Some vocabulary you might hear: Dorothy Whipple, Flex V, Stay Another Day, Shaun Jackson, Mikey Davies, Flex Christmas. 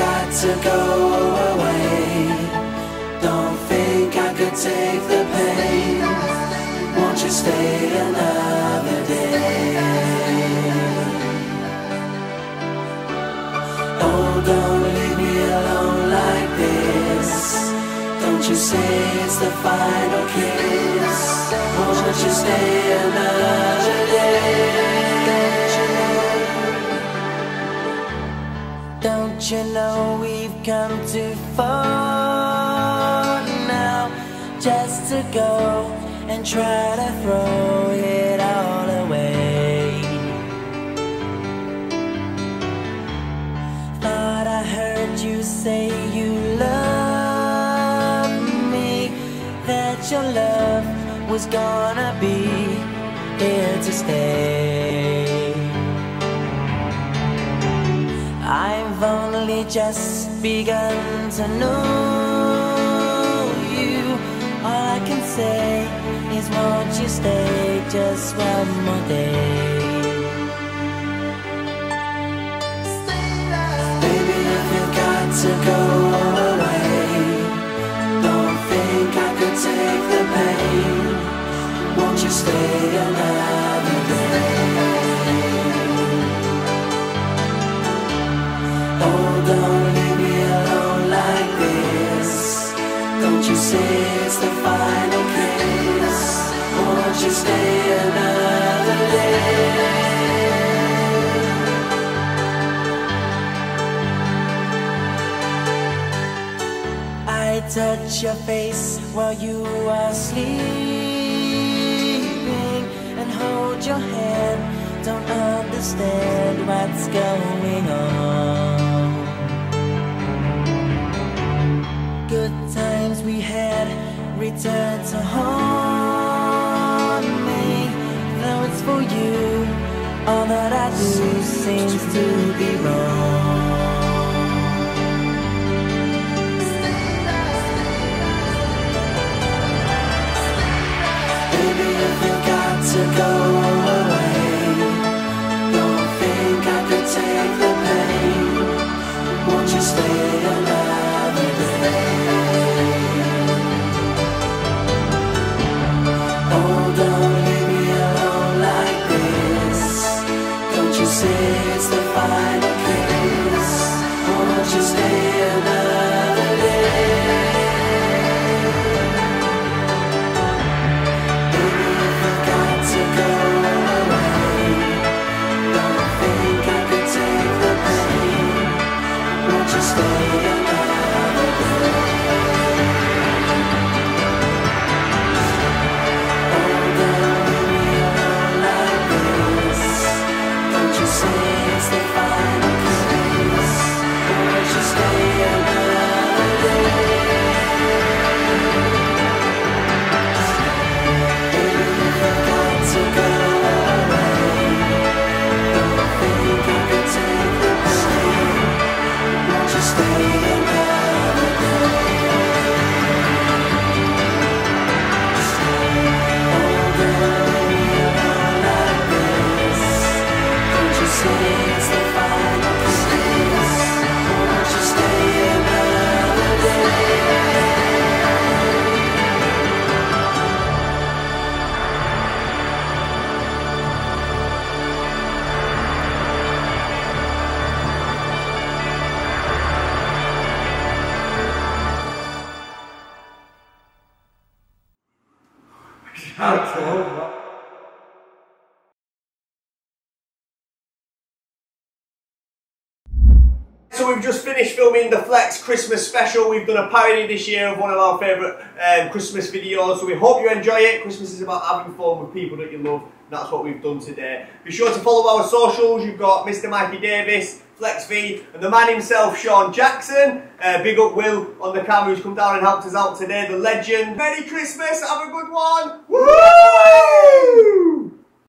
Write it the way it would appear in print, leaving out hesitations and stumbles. got to go away. Don't think I could take the pain. Won't you stay another day? Oh, don't leave me alone like this. Don't you say it's the final kiss. Won't you stay another day? Don't you know we've come too far now, just to go and try to throw it all away? Thought I heard you say you love me, that your love was gonna be here to stay. I've only just begun to know you. All I can say is won't you stay just one more day? Baby, if you've got to go away, don't think I could take the pain. Won't you stay another day? Oh, don't leave me alone like this. Don't you say it's the final kiss. Won't you stay another day? I touch your face while you are sleeping and hold your hand. Don't understand what's going on. Good times we had return to haunt me. Though it's for you, all that I do seems to be wrong. Baby, if you've got to go away, don't think I could take the pain. Won't you stay another day? It's the final kiss. Won't you stay another day? Baby, if I've got to go away, don't think I could take the pain. Won't you stay another day? It's the final kiss. Won't you stay another day? Baby, if I've got to go away, don't think I could take the pain. Won't you stay another day? Oh, girl. It's the final kiss. Won't you stay another day? That's all. So we've just finished filming the Flex Christmas special. We've done a parody this year of one of our favourite Christmas videos, so we hope you enjoy it. Christmas is about having fun with people that you love, and that's what we've done today. Be sure to follow our socials. You've got Mr. Mikey Davies, Flex V, and the man himself, Shaun Jackson. Big up Will on the camera who's come down and helped us out today, the legend. Merry Christmas, have a good one! Woo!